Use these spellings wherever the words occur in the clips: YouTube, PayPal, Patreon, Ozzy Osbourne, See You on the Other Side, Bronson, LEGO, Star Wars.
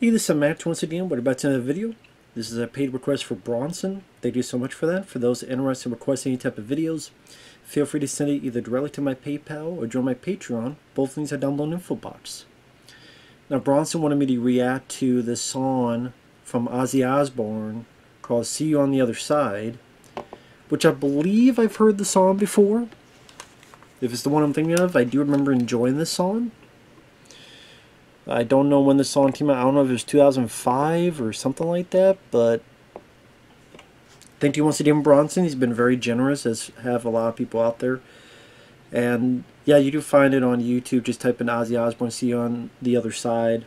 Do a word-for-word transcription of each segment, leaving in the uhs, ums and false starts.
Hey, this is Matt once again. We're about to end the video. This is a paid request for Bronson. Thank you so much for that. For those interested in requesting any type of videos, feel free to send it either directly to my PayPal or join my Patreon. Both links are down below in the info box. Now, Bronson wanted me to react to this song from Ozzy Osbourne called See You on the Other Side, which I believe I've heard the song before. If it's the one I'm thinking of, I do remember enjoying this song. I don't know when the song came out. I don't know if it was two thousand five or something like that, but thank you once again, Bronson. He's been very generous, as have a lot of people out there. And yeah, you do find it on YouTube. Just type in Ozzy Osbourne, See You on the Other Side.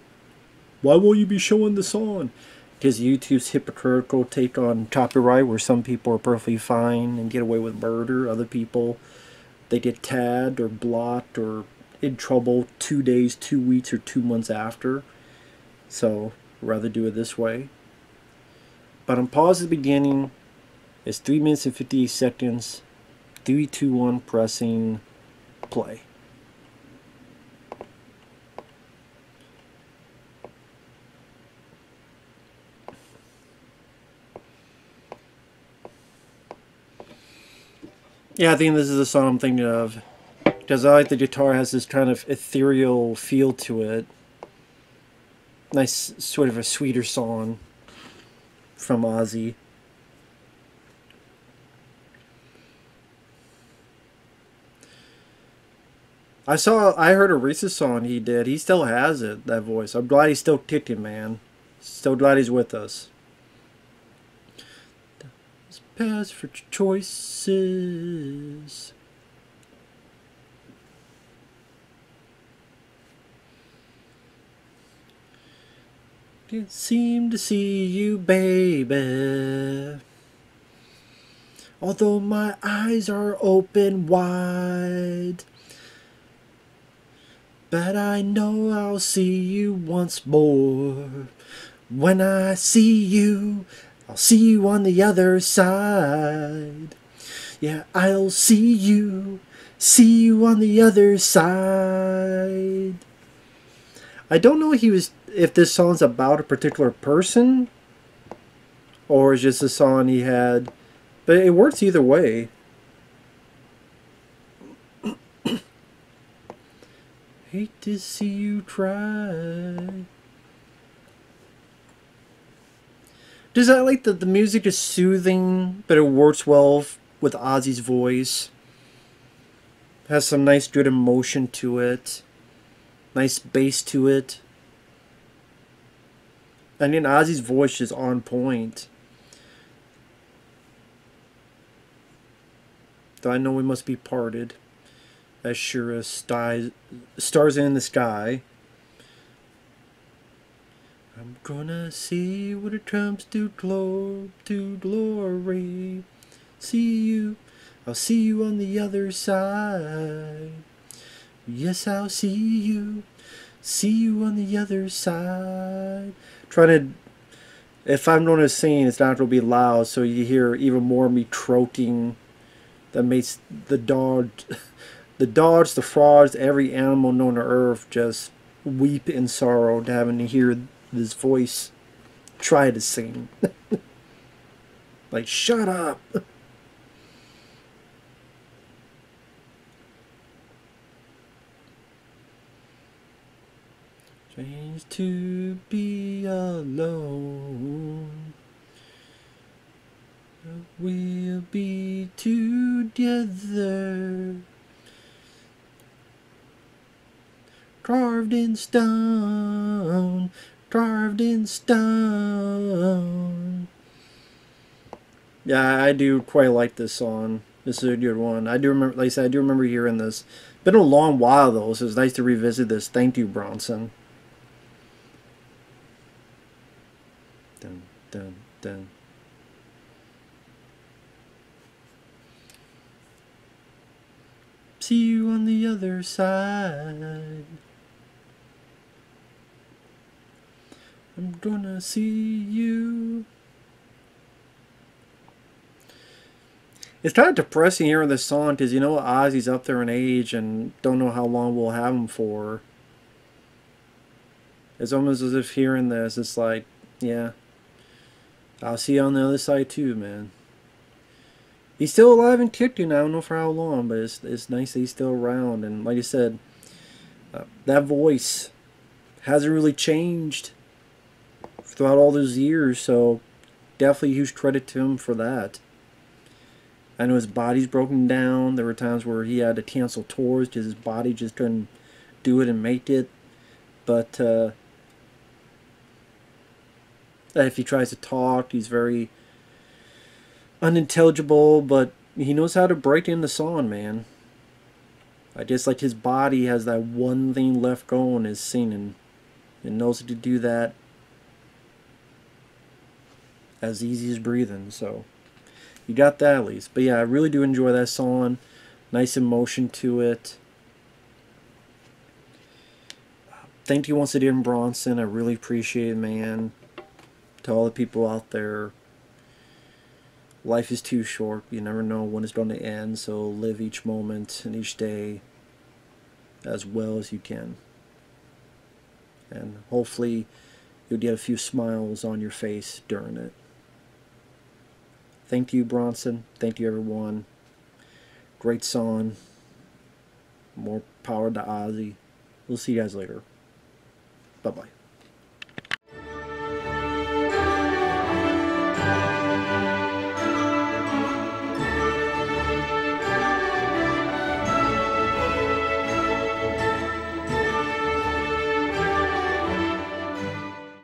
Why will you be showing the song? Because YouTube's hypocritical take on copyright, where some people are perfectly fine and get away with murder. Other people, they get tagged or blocked or in trouble two days, two weeks, or two months after. So I'd rather do it this way. But on pause at the beginning, it's three minutes and fifty-eight seconds. three, two, one, pressing play. Yeah, I think this is the song I'm thinking of, because I like the guitar has this kind of ethereal feel to it. Nice, sort of a sweeter song from Ozzy. I saw, I heard a recent song he did. He still has it, that voice. I'm glad he's still kicking, man. Still glad he's with us. Let's pass for choices. Can't seem to see you, baby. Although my eyes are open wide, but I know I'll see you once more. When I see you, I'll see you on the other side. Yeah, I'll see you, see you on the other side. I don't know if he was, if this song's about a particular person or is just a song he had, but it works either way. Hate to see you try. Does I like that the music is soothing, but it works well with Ozzy's voice. Has some nice, good emotion to it. Nice bass to it. I mean, Ozzy's voice is on point. Though I know we must be parted, as sure as stars stars in the sky. I'm gonna see what it comes to glory, to glory. See you, I'll see you on the other side. Yes, I'll see you, see you on the other side. Trying to, if I'm going to sing, it's not going to be loud, so you hear even more of me croaking. That makes the dog, the dogs, the frogs, every animal known to earth just weep in sorrow to having to hear this voice try to sing. Like, shut up. Strange to be alone, but we'll be together, carved in stone, carved in stone. Yeah, I do quite like this song. This is a good one. I do remember, like I said, I do remember hearing this. Been a long while though, so it's nice to revisit this. Thank you, Bronson. Dun, dun, dun. See you on the other side. I'm gonna see you. It's kind of depressing hearing this song because you know Ozzy's up there in age and don't know how long we'll have him for. It's almost as if hearing this, it's like, yeah, I'll see you on the other side too, man. He's still alive and kicking. I don't know for how long, but it's, it's nice that he's still around. And like I said, uh, that voice hasn't really changed throughout all those years, so definitely huge credit to him for that. I know his body's broken down. There were times where he had to cancel tours because his body just couldn't do it and make it. But uh, if he tries to talk, he's very unintelligible, but he knows how to break into song, man. I guess like his body has that one thing left going, is singing, and knows how to do that as easy as breathing. So you got that at least. But yeah, I really do enjoy that song. Nice emotion to it. Thank you once again, Bronson. I really appreciate it, man. To all the people out there, life is too short. You never know when it's going to end, so live each moment and each day as well as you can. And hopefully you'll get a few smiles on your face during it. Thank you, Bronson. Thank you, everyone. Great song. More power to Ozzy. We'll see you guys later. Bye-bye.